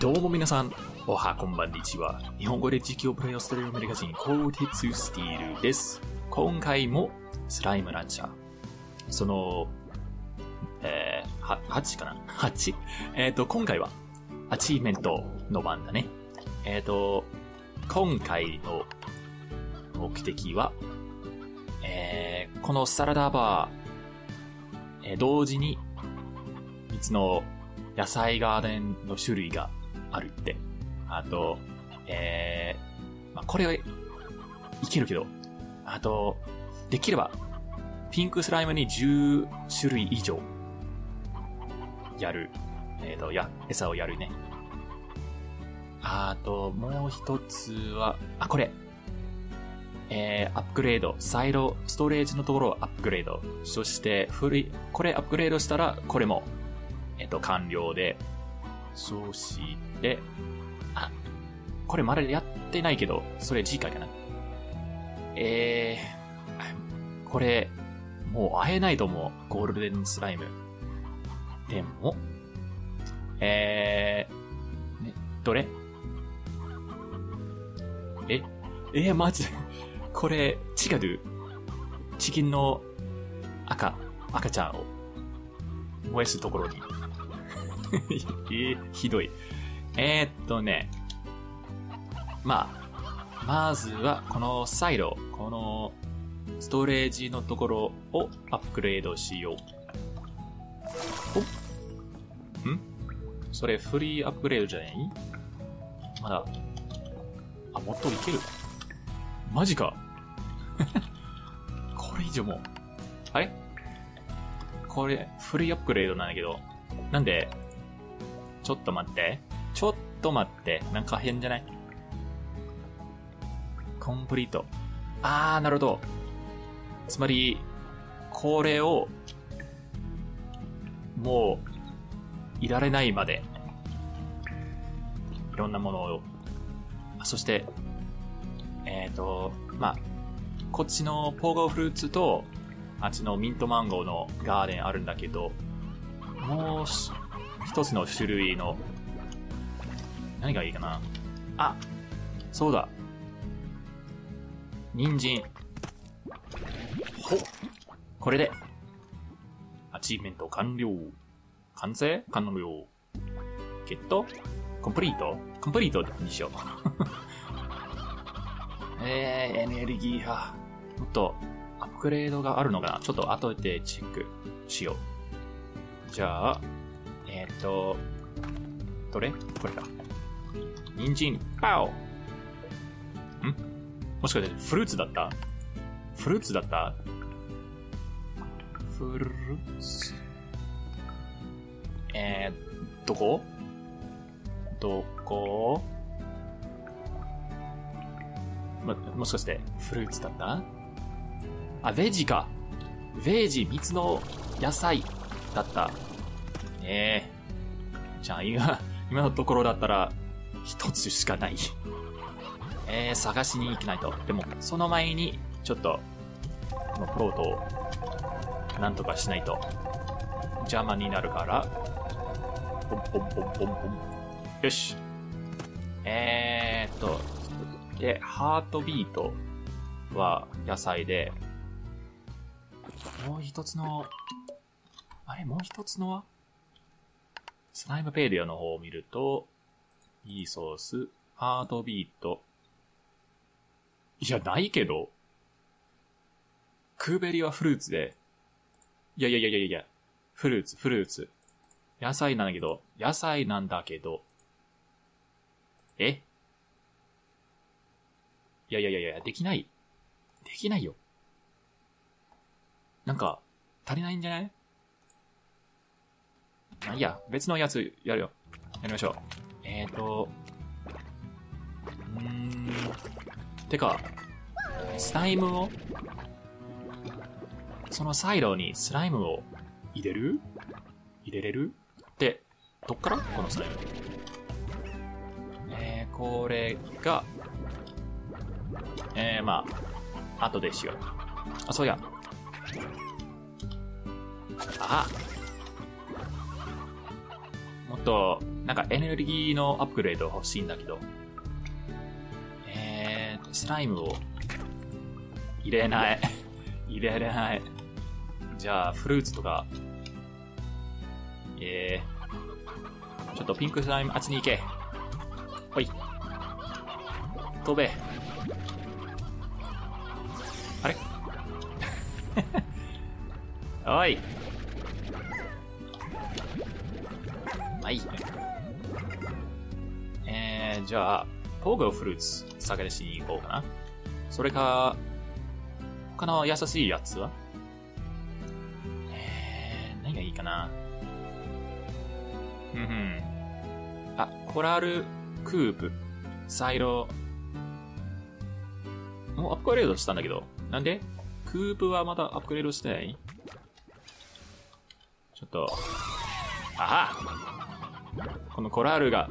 どうも皆さん、おはこんばんにちは。日本語で実況プレイをしているメディカ人、鋼鉄スティールです。今回もスライムランチャー。その、8かな ?8? 今回はアチーメントの番だね。今回の目的は、このサラダバー、同時に3つの野菜ガーデンの種類があるって。あと、まあ、これはいけるけど、あと、できれば、ピンクスライムに10種類以上、やる。餌をやるね。あと、もう一つは、あ、これ。アップグレード。サイド、ストレージのところをアップグレード。そして、これアップグレードしたら、これも、完了で。そして、あ、これまだやってないけど、それ次回かな。これ、もう会えないと思う。ゴールデンスライム。でも、ね、どれ？まず、これ、違う。チキンの赤ちゃんを燃やすところに。ひどい。まずは、このサイド、このストレージのところをアップグレードしよう。お？ん？それフリーアップグレードじゃない？まだ。あ、もっといける。マジか。これ以上もう。あれ？これ、フリーアップグレードなんだけど。なんで、ちょっと待って。なんか変じゃない？コンプリート。あー、なるほど。つまり、これを、もう、いられないまで、いろんなものを、そして、こっちのポーゴーフルーツと、あっちのミントマンゴーのガーデンあるんだけど、もう一つの種類の、何がいいかな。あ、そうだ。人参。ほっ。これで、アチーメント完了。完成？完了。ゲット？コンプリートにしよう。エネルギーは、もっとアップグレードがあるのかな？ちょっと後でチェックしよう。じゃあ、どれ？これか。人参、パオ！ん？もしかしてフルーツだった？フルーツ。どこ？もしかしてフルーツだった？あ、ベージ、3つの野菜だった。ねえ。じゃあ今のところだったら、1つしかない。探しに行けないと。でも、その前に、ちょっと、このプロートを、なんとかしないと、邪魔になるから、ポンポン。よし。で、ハートビートは野菜で、もう一つのはスライムペディアの方を見ると、いいソース、ハートビート、いや、ないけど。クーベリーはフルーツで。いや。フルーツ。野菜なんだけど。え？いや、できないよ。なんか、足りないんじゃない？まあ、いいや、別のやつやるよ。やりましょう。てか、スライムを、そのサイドにスライムを入れれるで、どっからこのスライム。これが、後でしよう。あ、そうや。あもっとなんかエネルギーのアップグレード欲しいんだけど、スライムを入れない入れない。じゃあフルーツとか、ちょっとピンクスライムあっちに行け。ほい飛べ。あれおいはい。じゃあポーグをフルーツ探しに行こうかな。それか他の優しいやつは、何がいいかな。うんうん。あ、コラルクープサイロもうアップグレードしたんだけど、なんでクープはまだアップグレードしてない。ちょっと、ああ、このコラールが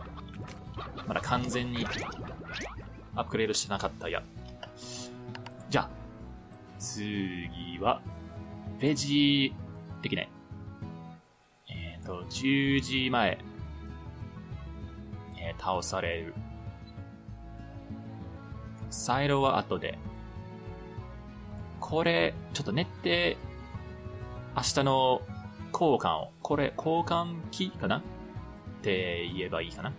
まだ完全にアップグレードしてなかったや。じゃあ次はベジできない。10時前、倒される。サイロは後で。これちょっと練って明日の交換を、これ交換機かなって言えばいいかな。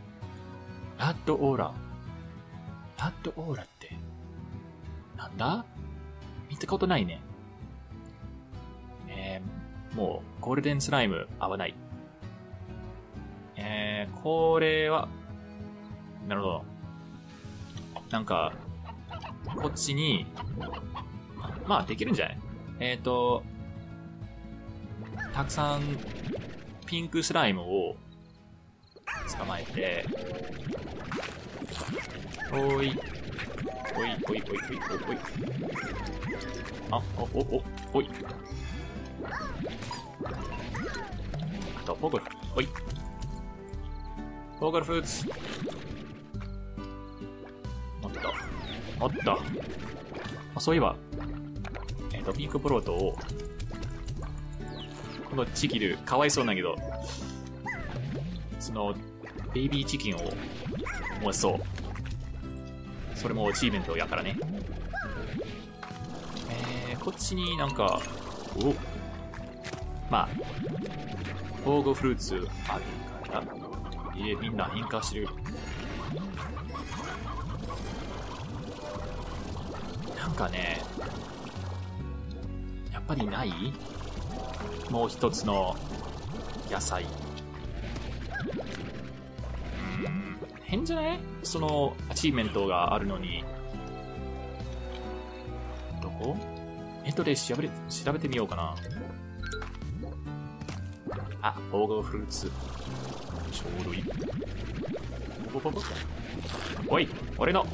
ラッドオーラ、ラッドオーラってなんだ、見たことないね。もうゴールデンスライム合わない。これはなるほど。なんかこっちにまあできるんじゃない。たくさんピンクスライムを捕まえて、おいおいおいおいおいおい、あ、おおおおい、あとポーゴル、おいポーゴルフーツ、おっとおっと、あ、そういえばピンクプロートをこのチキルかわいそうなんだけど、そのベイビーチキンを燃そう。それもアチーブメントやからね。こっちになんか、お、まあポーゴフルーツあるから、みんな変化してる。なんかね、やっぱりない？もう一つの野菜。変じゃない？そのアチーメントがあるのに。どこ？ネットで調べてみようかな。あ、ポーゴフルーツ。ちょうどいい。ポポポポ。おい、俺の。も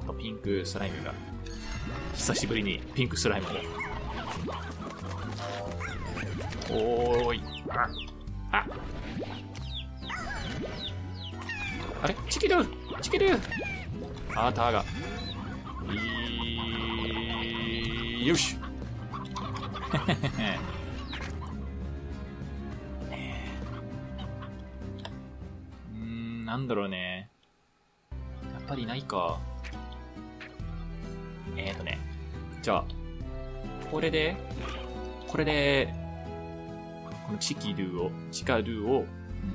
っとピンクスライムが。久しぶりにピンクスライムを。おーい、ああれ、チキルチキル、あーたーがよしなんだろうね、やっぱりないか。じゃあこれでこのチカルを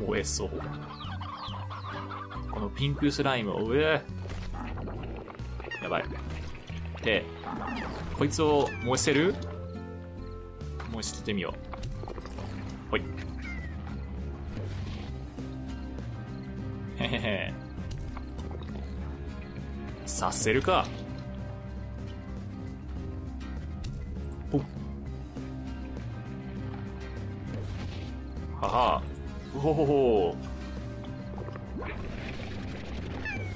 燃えそう。このピンクスライムを、やばい。で、こいつを燃せる？燃えしてみよう。ほい。へへへ。させるか。ああ、うほほほ、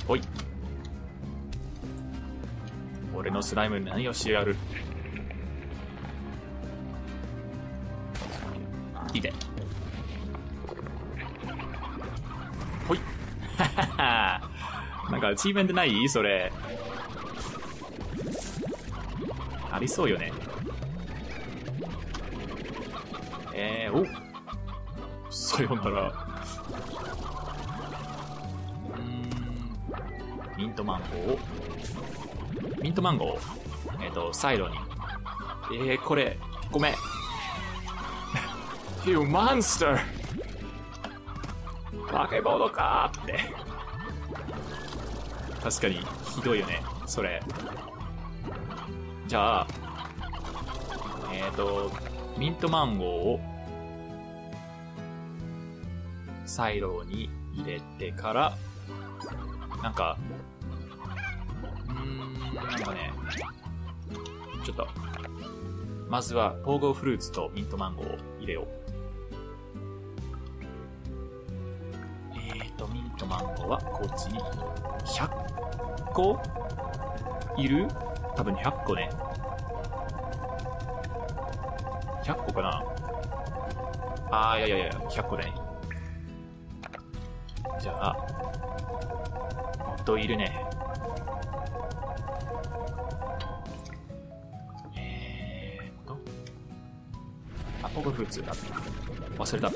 おい俺のスライムに何をしてやる。いいで、ほいなんかアチーメントないそれ、ありそうよね。お、さよなら。ミントマンゴーを、ミントマンゴーを、サイドに。これ、ごめん。You monster! バケボードかーって。確かに、ひどいよね、それ。じゃあ、ミントマンゴーを、サイロに入れてから、なんか、なんかね、ちょっと、まずは、ポーゴーフルーツとミントマンゴーを入れよう。ミントマンゴーはこっちに、100個いる？多分100個ね。100個かな？あー、いやいやいや、100個ね。じゃあ、いるね。あ、ポーゴーフルーツだ。忘れた。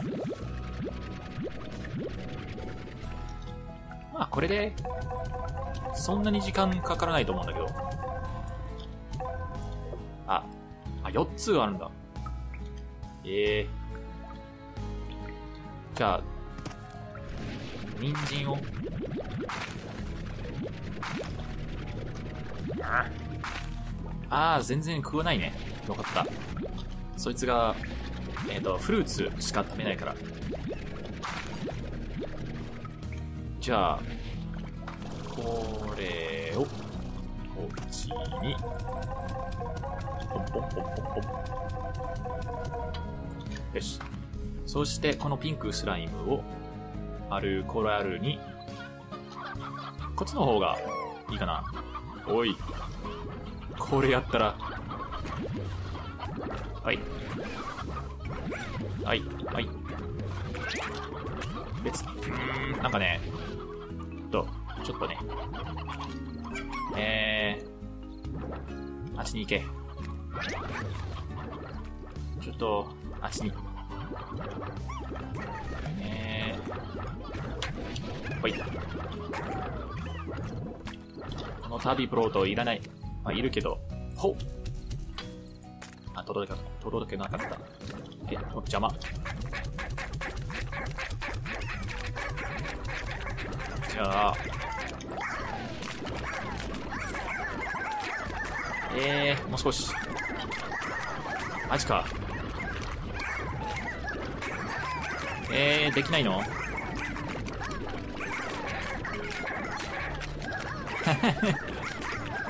まあこれでそんなに時間かからないと思うんだけど。あ、4つあるんだ。じゃあ人参を。ああ、全然食わないね。よかった。そいつが、フルーツしか食べないから。じゃあ、これを、こっちに、ポンポンポンポンポン。よし。そして、このピンクスライムを、コラルに、こっちの方がいいかな。おい。これやったら、はいはいはい、別になんかね、ちょっとね、あっちに行け。ちょっとあっちに、ほい。このタービープロートいらない。まあ、いるけど、ほっ。あ、届けなかった。邪魔。じゃあ、もう少し。マジか。できないの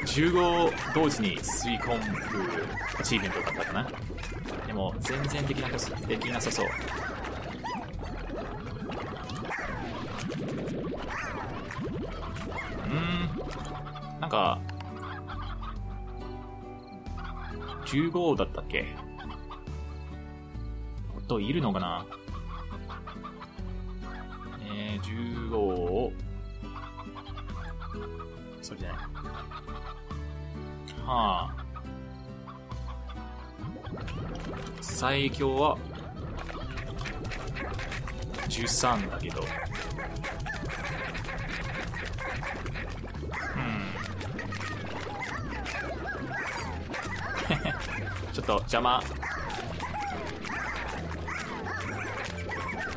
？15同時に吸い込むアチーブメントだったかな。でも全然できなさそう。なんか15だったっけ。音いるのかな。15をそれじゃない、はあ、最強は13だけど、ちょっと邪魔。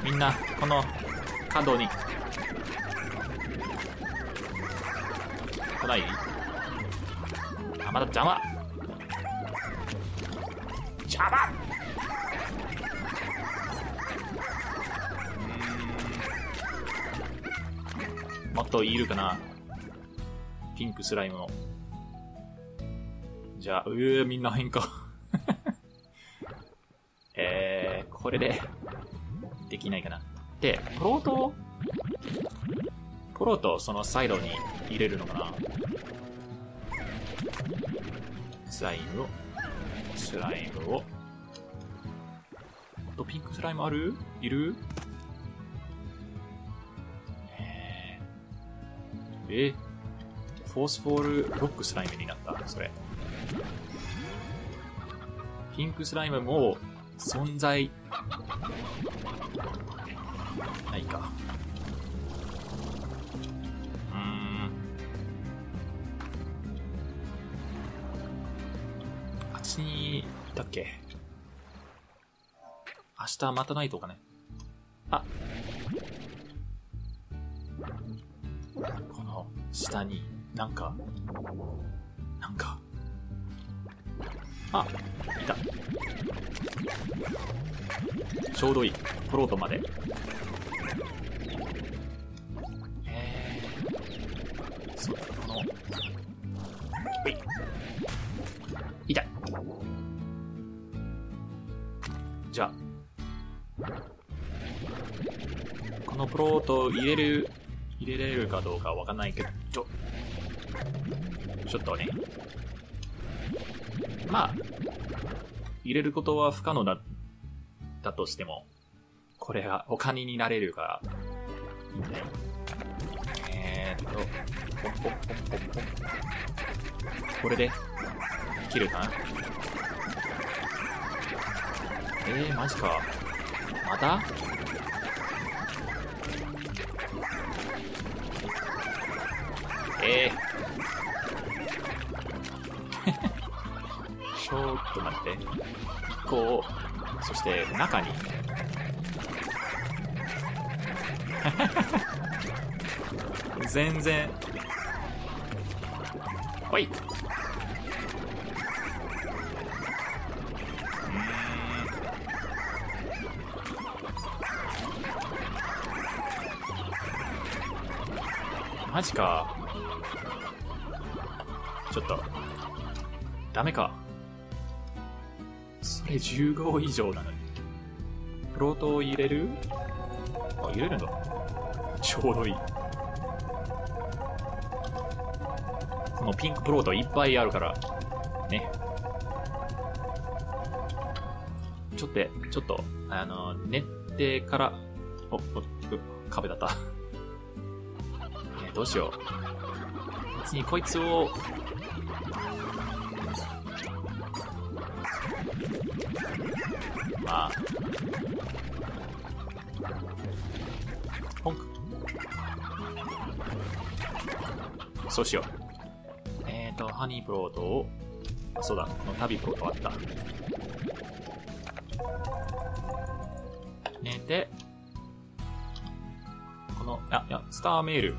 みんなこの角に来ない？まだ邪魔邪魔。もっといるかな、ピンクスライムの。じゃあ、みんな変化。これでできないかな。で、プロートをそのサイドに入れるのかな。スライムを。あとピンクスライムある？いる？フォースフォールロックスライムになった、それ。ピンクスライムも存在ないか。あっちにいたっけ。明日またないとかね。あ、この下になんかあ、いた。ちょうどいい。フロートまで。そうだ、この。痛い。じゃあ。このフロート入れれるかどうかわかんないけど、ちょっとね。まあ、入れることは不可能だとしても、これがお金になれるから、いいね。これで、切るかな。マジか。また？ちょっと待って。こう、そして中に。全然。ほい。マジか。ちょっと。ダメか。それ15以上なのに。プロートを入れる？あ、入れるんだ。ちょうどいい。このピンクプロートいっぱいあるからね。ちょっと練ってから、壁だった。どうしよう。別にこいつをポンク。そうしよう。ハニープロートを、あ、そうだ、この旅プロートあった。で、この、スターメール。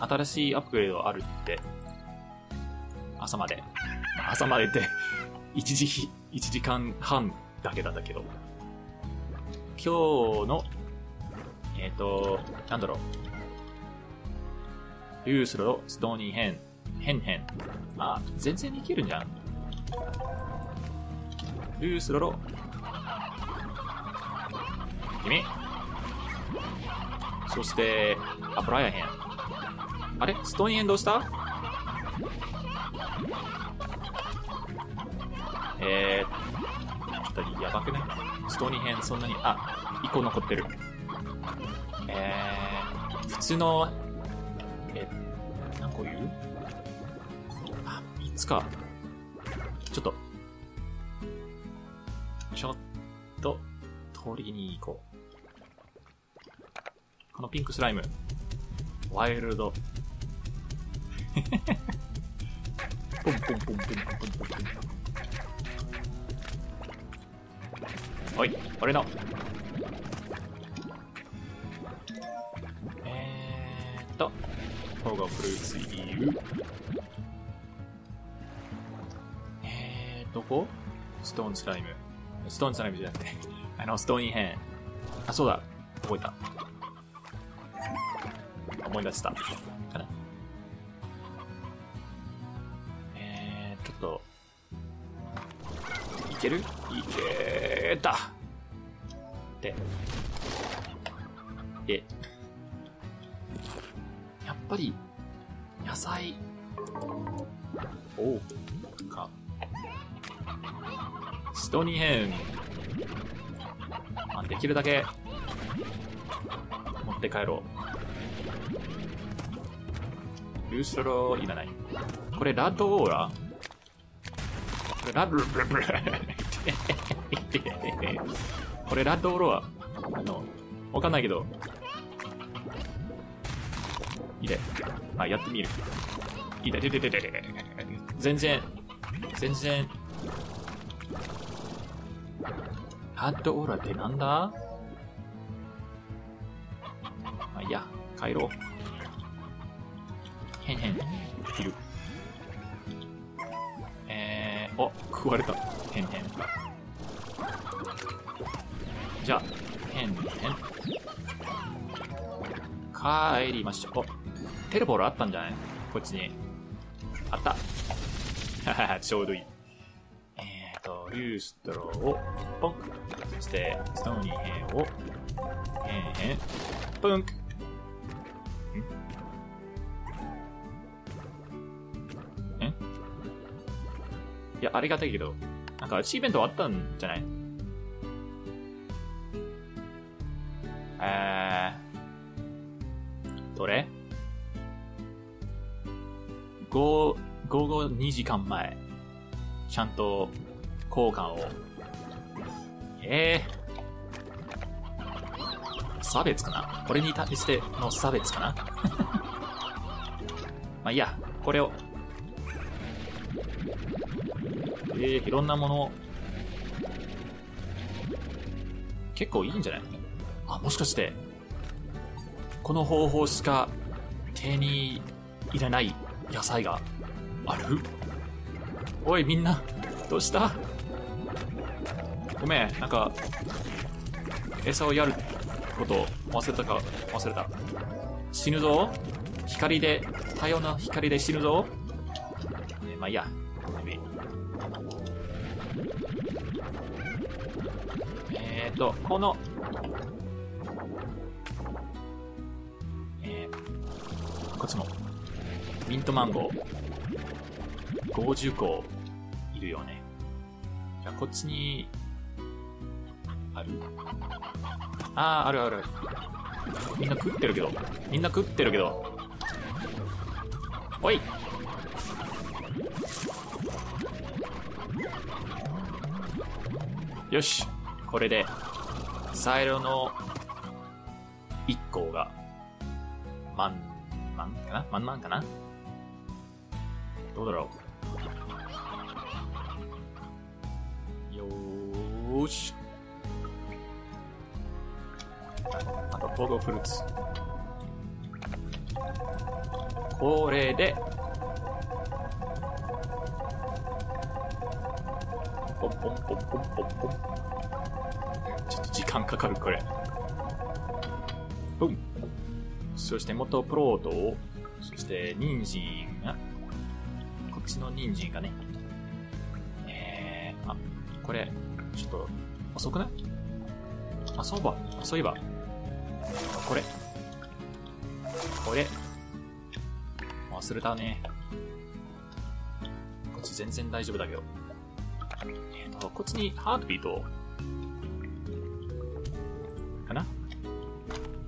新しいアップグレードあるって。朝までって、1時間半だけだけど。今日の、なんだろう。ユースロ、ストーニーヘン。あ、全然いけるんじゃん。ユースロロ。君。そして、あ、ブライアンヘン。あれ？ストーニーヘンどうした？ちょっとやばくない？ストーニーヘンそんなに、あ、1個残ってる。普通の、何個言う？あ、3つか。ちょっと、取りに行こう。このピンクスライム。ワイルド。ポンポンポンポンポンポンポンポン。おい、俺の。ここがフルーツ入り。どこ？ストーンスライムじゃなくて、ストーニーヘン。あ、そうだ。思い出した。かな？ちょっと、いけた！で、やっぱり野菜をかストーニーヘン、まあ、できるだけ持って帰ろう。ルースローいらない。これラッドオーラ、これラブルブルブルこれラッドオロアのわかんないけどいいで、あ、やってみる。いいで、全然ラッドオーラってなんだ？まあ、いや、帰ろう。いる。お、食われた。じゃあ、帰りましょう。お、テレポールあったんじゃない？こっちに。あった。ちょうどいい。ルーストローをポンク、そしてストーニーヘンをポンク。いや、ありがたいけど、なんかアチーブメントあったんじゃない？どれ？午後2時間前。ちゃんと交換を。差別かな？これに対しての差別かな？まあいいや、これを。いろんなものを。結構いいんじゃない？あ、もしかして、この方法しか手に入れない野菜がある？おいみんな、どうした？ごめん、なんか餌をやることを忘れた。死ぬぞ。光で、太陽の光で死ぬぞ。まあいいや。このこっちもミントマンゴー50個いるよね。じゃあこっちにある？あるある。みんな食ってるけど。おい！よし。これで、サイロの1個が、満々かな？どうだろう？よーし。あと、ポゴフルーツ。これで、ポンポンポンポンポンポン。ちょっと時間かかる、これ。うん。そして、元プロートを、そして、人参が、こっちの人参がね。あ、これ、ちょっと、遅くない？あ、そういえば。これ忘れたね。こっち全然大丈夫だけど、こっちにハートビートかな。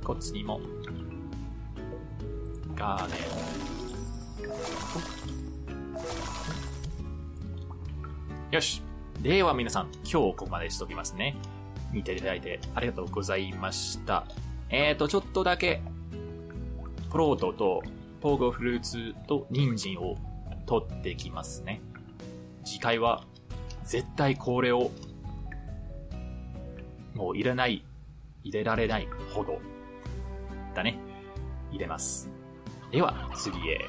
こっちにもガーデン。よし、では皆さん、今日ここまでしときますね。見ていただいてありがとうございました。ちょっとだけ、プロートとポゴフルーツと人参を取ってきますね。次回は絶対これをもう入れられないほどだね。入れます。では次へ。